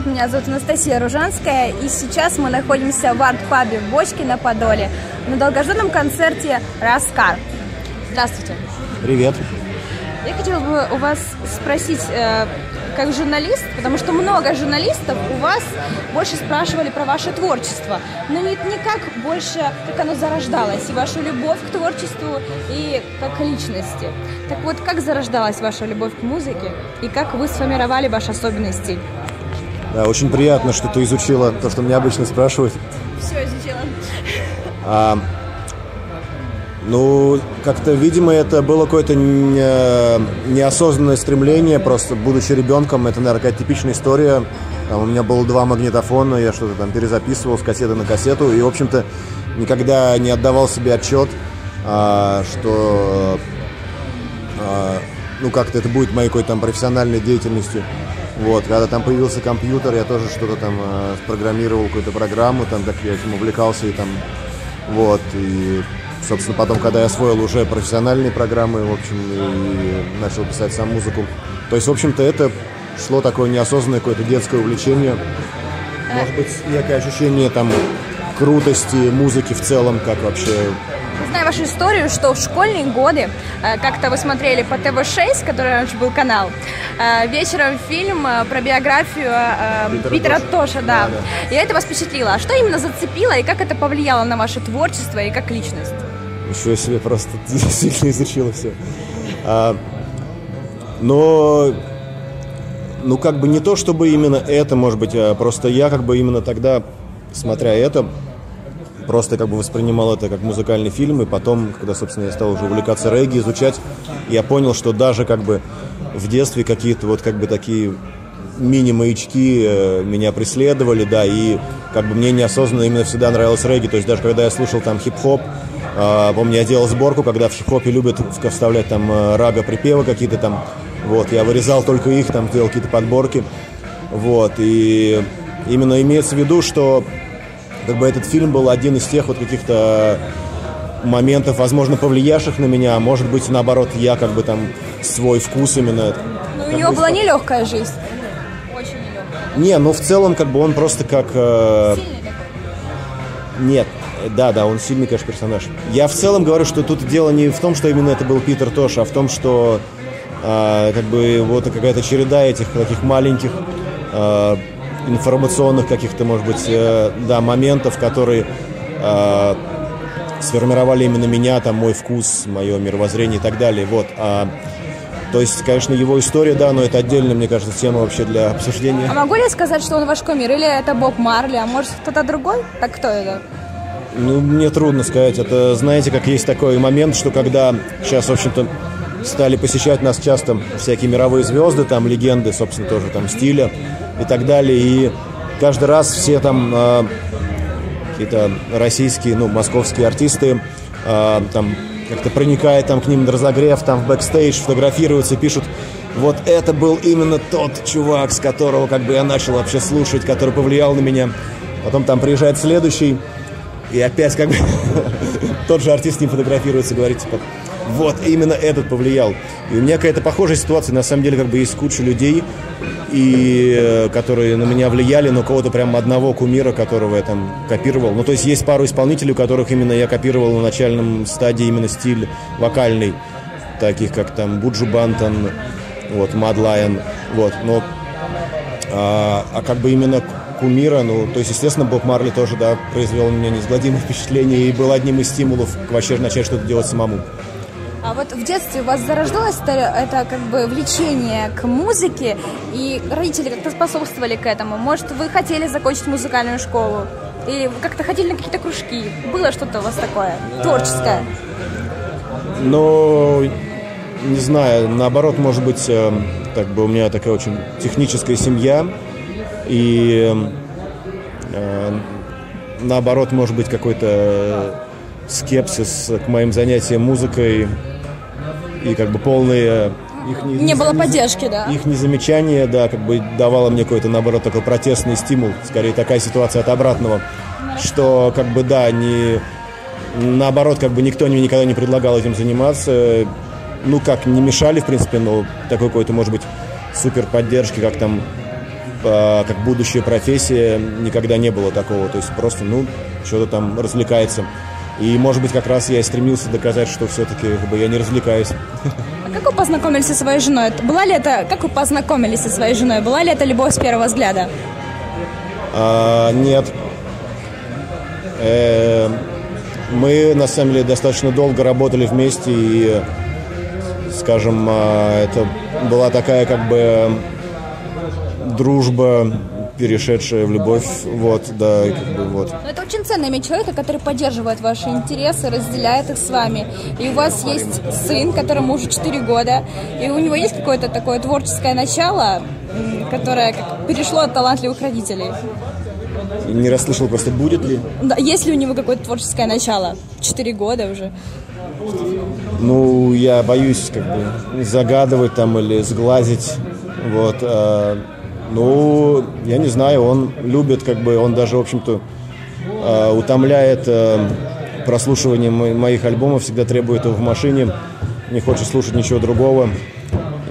привет, меня зовут Анастасия Ружанская, и сейчас мы находимся в арт-пабе в Бочке на Подоле на долгожданном концерте «Раскар». Здравствуйте. Привет. Я хотела бы у вас спросить, как журналист, потому что много журналистов у вас больше спрашивали про ваше творчество, но не как больше, как оно зарождалось, и вашу любовь к творчеству, и как личности. Так вот, как зарождалась ваша любовь к музыке, и как вы сформировали ваш особенный стиль? Да, очень приятно, что ты изучила то, что меня обычно спрашивают. Все изучила. Ну, как-то, видимо, это было какое-то неосознанное стремление, просто будучи ребенком, это, наверное, какая-то типичная история. Там у меня было 2 магнитофона, я что-то там перезаписывал с кассеты на кассету, и, в общем-то, никогда не отдавал себе отчет, что, ну, как-то это будет моей какой-то там профессиональной деятельностью. Вот, когда там появился компьютер, я тоже что-то там спрограммировал, какую-то программу, там, так я этим увлекался, и там, вот, и... Собственно, потом, когда я освоил уже профессиональные программы, в общем, и начал писать сам музыку. То есть, в общем-то, это шло такое неосознанное какое-то детское увлечение. Может быть, некое ощущение там крутости музыки в целом, как вообще... Знаю вашу историю, что в школьные годы как-то вы смотрели по ТВ6, который раньше был канал, вечером фильм про биографию Питера Тоша, да. И это вас впечатлило. А что именно зацепило и как это повлияло на ваше творчество и как личность? Еще я себе просто действительно изучила все. Но, ну как бы не то, чтобы именно это, может быть, а просто я как бы именно тогда, смотря это, просто как бы воспринимал это как музыкальный фильм, и потом, когда, собственно, я стал уже увлекаться регги, изучать, я понял, что даже как бы в детстве какие-то вот как бы такие мини-маячки меня преследовали, да, и как бы мне неосознанно именно всегда нравилось регги, то есть даже когда я слушал там хип-хоп, помню, я делал сборку, когда в хип-хопе любят вставлять там рага-припевы какие-то там, вот, я вырезал только их, там делал какие-то подборки, вот, и именно имеется в виду, что как бы этот фильм был один из тех вот каких-то моментов, возможно, повлиявших на меня, может быть, наоборот, я как бы там свой вкус именно... Ну, у него была нелегкая жизнь. Очень нелегкая. Не, ну, в целом, как бы он просто как... Сильный такой? Нет, да, он сильный, конечно, персонаж. Я в целом говорю, что тут дело не в том, что именно это был Питер Тош, а в том, что как бы вот какая-то череда этих таких маленьких... информационных каких-то, может быть, моментов, которые сформировали именно меня, там, мой вкус, мое мировоззрение и так далее, вот. То есть, конечно, его история, да, но это отдельно, мне кажется, тема вообще для обсуждения. А могу ли я сказать, что он ваш кумир, или это Боб Марли, а может, кто-то другой? Так кто это? Ну, мне трудно сказать, это, знаете, как есть такой момент, что когда сейчас, в общем-то, стали посещать нас часто всякие мировые звезды, там, легенды, собственно, тоже, там, стиля и так далее, и каждый раз все там какие-то российские, ну, московские артисты там как-то проникают там к ним на разогрев, там, в бэкстейдж, фотографируются и пишут: вот это был именно тот чувак, с которого как бы я начал вообще слушать, который повлиял на меня. Потом там приезжает следующий, и опять как бы тот же артист с ним фотографируется, говорит, типа, вот, именно этот повлиял. И у меня какая-то похожая ситуация. На самом деле, как бы есть куча людей, и которые на меня влияли, но кого-то прям одного кумира, которого я там копировал. Ну, то есть есть пару исполнителей, у которых именно я копировал на начальном стадии именно стиль вокальный, таких как там Буджу Бантон, вот, Мад Лайон, вот. Но, как бы именно кумира, ну, то есть, естественно, Боб Марли тоже, да, произвел на меня неизгладимое впечатление и был одним из стимулов вообще начать что-то делать самому. А вот в детстве у вас зарождалось это как бы влечение к музыке, и родители как-то способствовали к этому? Может, вы хотели закончить музыкальную школу? Или вы как-то ходили на какие-то кружки? Было что-то у вас такое творческое? Ну, не знаю, наоборот, может быть, как бы у меня такая очень техническая семья, и наоборот, может быть, какой-то... скепсис к моим занятиям музыкой и как бы полные их не было поддержки, да, их незамечание, да, как бы давало мне какой-то, наоборот, такой протестный стимул, скорее такая ситуация от обратного, что как бы да, не наоборот, как бы никто мне никогда не предлагал этим заниматься, ну как не мешали в принципе, но такой какой-то, может быть, супер поддержки, как там как будущая профессия, никогда не было такого. То есть просто, ну, что-то там развлекается. И, может быть, как раз я и стремился доказать, что все-таки как бы, я не развлекаюсь. А как вы познакомились со своей женой? Была ли это любовь с первого взгляда? Нет. Мы, на самом деле, достаточно долго работали вместе, и, скажем, это была такая, как бы, дружба, перешедшая в любовь, вот, да, и как бы, вот. Но это очень ценно иметь человека, который поддерживает ваши интересы, разделяет их с вами. И у вас есть сын, которому уже 4 года, и у него есть какое-то такое творческое начало, которое перешло от талантливых родителей. Не расслышал просто, будет ли? Да, есть ли у него какое-то творческое начало? 4 года уже. Ну, я боюсь, как бы, загадывать там или сглазить, вот. Ну, я не знаю, он любит, как бы, он даже, в общем-то, утомляет прослушиванием моих альбомов, всегда требует его в машине, не хочет слушать ничего другого.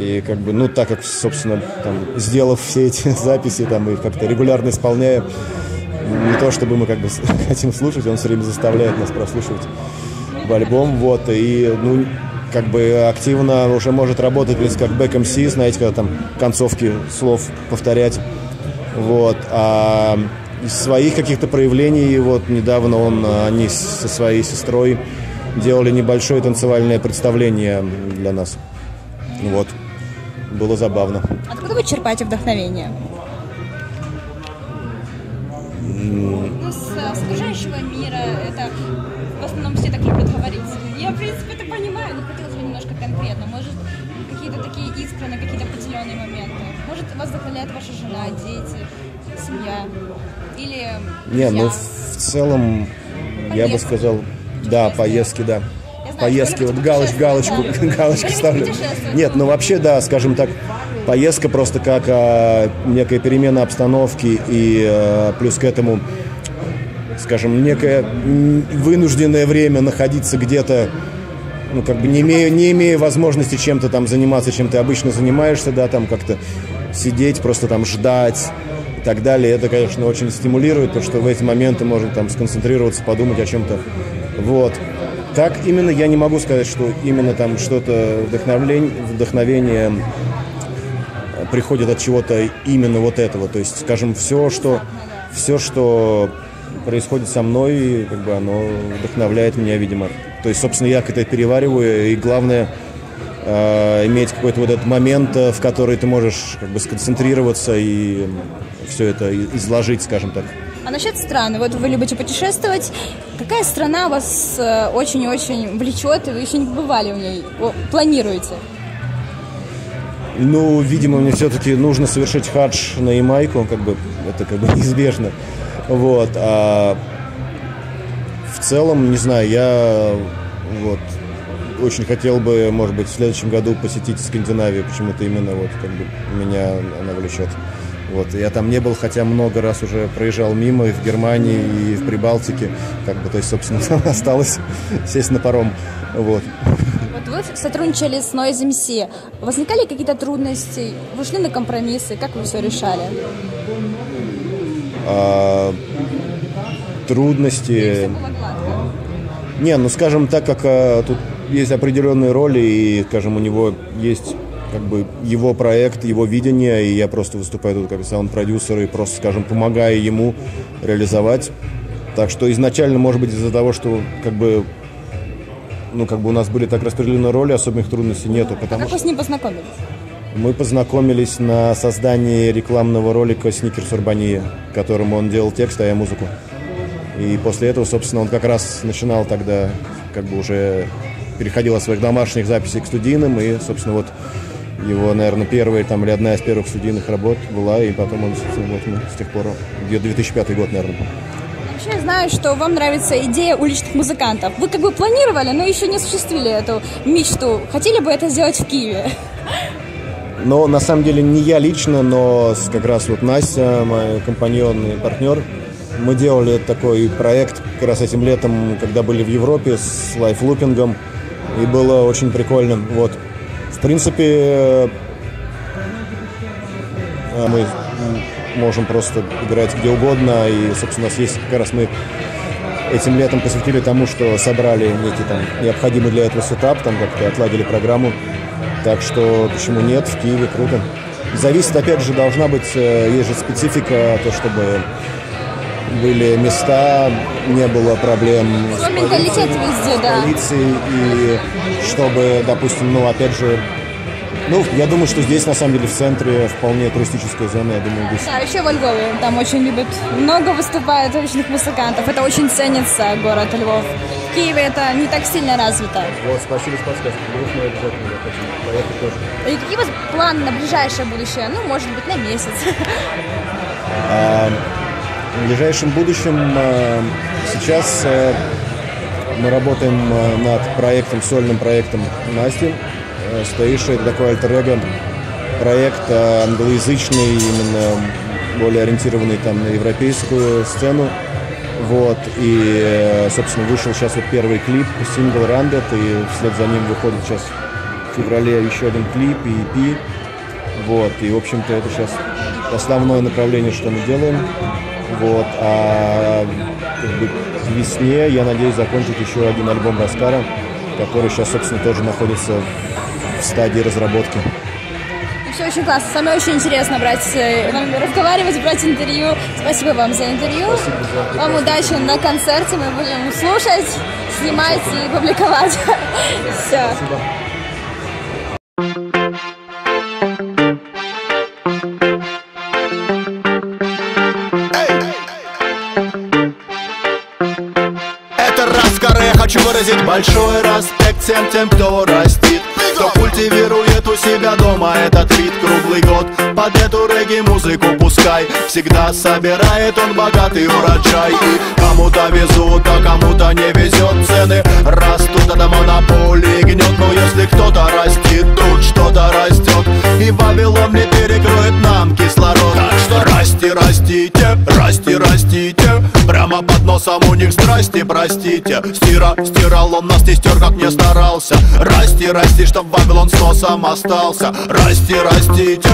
И, как бы, ну, так как, собственно, там, сделав все эти записи, там, их как-то регулярно исполняя, не то чтобы мы, как бы, хотим слушать, он все время заставляет нас прослушивать в альбом, вот, и, ну, как бы активно уже может работать, как бэк-эмси, знаете, когда там концовки слов повторять, вот, а из своих каких-то проявлений, вот, недавно они со своей сестрой делали небольшое танцевальное представление для нас, вот. Было забавно. Откуда вы черпаете вдохновение? Ну, с окружающего мира. Это в основном все так любят говорить. Я, в принципе, это понимаю, но хотелось бы немножко конкретно. Может, какие-то такие искры на какие-то определенные моменты. Может, вас вдохновляет ваша жена, дети, семья? Или... Не, ну, в целом, поездки. Я бы сказал... Да, поездки, да. Поездки, вот галочку ставлю. Нет, ну вообще, да, скажем так, поездка просто как некая перемена обстановки и плюс к этому, скажем, некое вынужденное время находиться где-то, ну как бы не имея возможности чем-то там заниматься, чем ты обычно занимаешься, да, там как-то сидеть, просто там ждать и так далее. Это, конечно, очень стимулирует, потому что в эти моменты можно там сконцентрироваться, подумать о чем-то, вот. Так именно я не могу сказать, что именно там что-то вдохновение приходит от чего-то именно вот этого. То есть, скажем, все, что происходит со мной, как бы оно вдохновляет меня, видимо. То есть, собственно, я это перевариваю, и главное иметь какой-то вот этот момент, в который ты можешь как бы сконцентрироваться и все это изложить, скажем так. А насчет страны, вот вы любите путешествовать, какая страна вас очень-очень влечет, и вы еще не бывали в ней, планируете? Ну, видимо, мне все-таки нужно совершить хадж на Ямайку, как бы, это как бы неизбежно, вот, а в целом, не знаю, я вот очень хотел бы, может быть, в следующем году посетить Скандинавию, почему-то именно вот как бы меня она влечет. Вот, я там не был, хотя много раз уже проезжал мимо и в Германии, и в Прибалтике. Как бы, то есть, собственно, осталось сесть на паром. Вот. Вот вы сотрудничали с Noise MC. Возникали какие-то трудности? Вы шли на компромиссы? Как вы все решали? Трудности... Или все было гладко? Не, ну, скажем, так как тут есть определенные роли, и, скажем, у него есть... как бы его проект, его видение, и я просто выступаю тут как саунд-продюсер и просто, скажем, помогаю ему реализовать. Так что изначально, может быть, из-за того, что как бы, ну, как бы у нас были так распределены роли, особенных трудностей нету. Потому как вы с ним познакомились? Мы познакомились на создании рекламного ролика «Сникер Сурбания», которому он делал текст, а я музыку. И после этого, собственно, он как раз начинал тогда, как бы уже переходил от своих домашних записей к студийным, и, собственно, вот его, наверное, первая там, или одна из первых студийных работ была, и потом он, собственно, вот, ну, с тех пор, где 2005 год, наверное. Вообще, я знаю, что вам нравится идея уличных музыкантов. Вы как бы планировали, но еще не осуществили эту мечту. Хотели бы это сделать в Киеве? Но на самом деле, не я лично, но как раз вот Настя, мой компаньон и партнер, мы делали такой проект как раз этим летом, когда были в Европе с лайфлупингом, и было очень прикольно, вот. В принципе, мы можем просто играть где угодно. И, собственно, у нас есть, как раз мы этим летом посвятили тому, что собрали некий там необходимый для этого сетап, там как-то отладили программу. Так что почему нет, в Киеве круто. Зависит, опять же, должна быть, есть же специфика, то, чтобы были места, не было проблем с полицией, везде, да. И чтобы, допустим, ну, опять же, ну, я думаю, что здесь, на самом деле, в центре вполне туристическая зона, я думаю, здесь. Да, еще во Львове, там очень любят, много выступает уличных музыкантов, это очень ценится, город Львов. В Киеве это не так сильно развито. Вот, спасибо за подсказку. Обязательно хочу поехать тоже. И какие у вас планы на ближайшее будущее? Ну, может быть, на месяц. В ближайшем будущем сейчас мы работаем над проектом, сольным проектом Насти Стоиши. Это такой альтер-эго проект англоязычный, именно более ориентированный там на европейскую сцену. Вот, и, собственно, вышел сейчас вот первый клип, сингл «Rounded», и вслед за ним выходит сейчас в феврале еще один клип и EP. Вот, и, в общем-то, это сейчас основное направление, что мы делаем. Вот, а как бы, к весне, я надеюсь, закончить еще один альбом «Раскара», который сейчас, собственно, тоже находится в стадии разработки. Все очень классно. Самое очень интересно разговаривать, брать интервью. Спасибо вам за интервью. Вам удачи на концерте. Мы будем слушать, снимать и публиковать. Все. Спасибо. Это Раскар. Я хочу выразить большой респект всем тем, кто растит, кто культивирует у себя дома этот вид круглый год. Под эту регги-музыку пускай всегда собирает он богатый урожай. Кому-то везут, а кому-то не везет. Цены растут, а монополии гнет. Но если кто-то растет, тут что-то растет, и Вавилон не перекроет нам кислород. Так что расти, растите, прямо под носом у них страсти, простите. Стирал он нас, не стер, как не старался. Расти, чтоб Вавилон с носом остался. Расти, растите,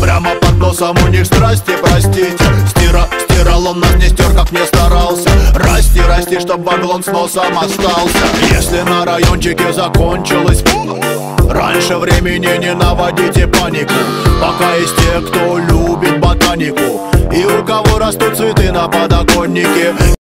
прямо под носом у них страсти, простите. Стирал он нас, не стер, как не старался. Расти, чтоб Вавилон с носом остался. Если на райончике закончилось раньше времени, не наводите панику, пока есть те, кто любит ботанику и у кого растут цветы на подоконнике.